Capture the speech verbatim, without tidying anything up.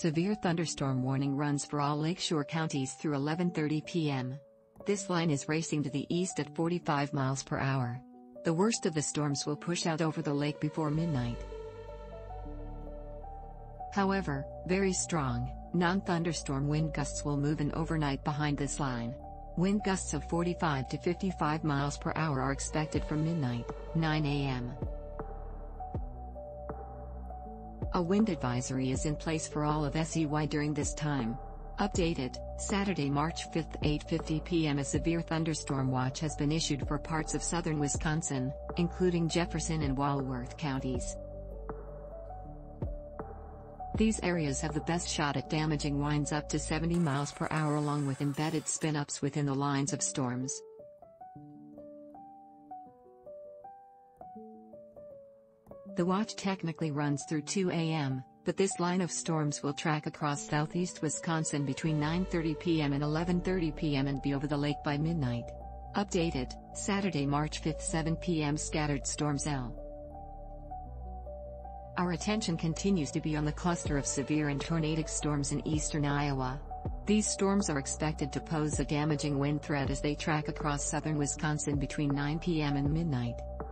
Severe thunderstorm warning runs for all lakeshore counties through eleven thirty p m This line is racing to the east at forty-five miles per hour. The worst of the storms will push out over the lake before midnight. However, very strong, non-thunderstorm wind gusts will move in overnight behind this line. Wind gusts of forty-five to fifty-five miles per hour are expected from midnight, nine a m A wind advisory is in place for all of S E W I during this time. Updated, Saturday, March fifth, eight fifty p m A severe thunderstorm watch has been issued for parts of southern Wisconsin, including Jefferson and Walworth counties. These areas have the best shot at damaging winds up to seventy miles per hour, along with embedded spin-ups within the lines of storms. The watch technically runs through two a m, but this line of storms will track across southeast Wisconsin between nine thirty p m and eleven thirty p m and be over the lake by midnight. Updated, Saturday, March fifth, seven p m Scattered storms L. Our attention continues to be on the cluster of severe and tornadic storms in eastern Iowa. These storms are expected to pose a damaging wind threat as they track across southern Wisconsin between nine p m and midnight.